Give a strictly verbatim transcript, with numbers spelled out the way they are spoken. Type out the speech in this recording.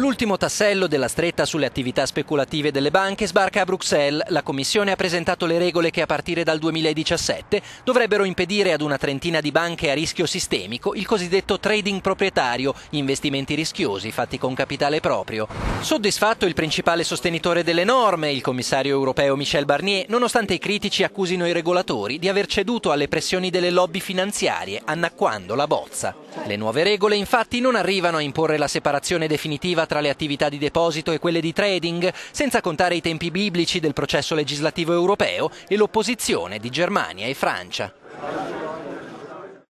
L'ultimo tassello della stretta sulle attività speculative delle banche sbarca a Bruxelles. La Commissione ha presentato le regole che a partire dal duemiladiciassette dovrebbero impedire ad una trentina di banche a rischio sistemico il cosiddetto trading proprietario, investimenti rischiosi fatti con capitale proprio. Soddisfatto il principale sostenitore delle norme, il commissario europeo Michel Barnier, nonostante i critici accusino i regolatori di aver ceduto alle pressioni delle lobby finanziarie, annacquando la bozza. Le nuove regole infatti non arrivano a imporre la separazione definitiva tra le attività di deposito e quelle di trading, senza contare i tempi biblici del processo legislativo europeo e l'opposizione di Germania e Francia.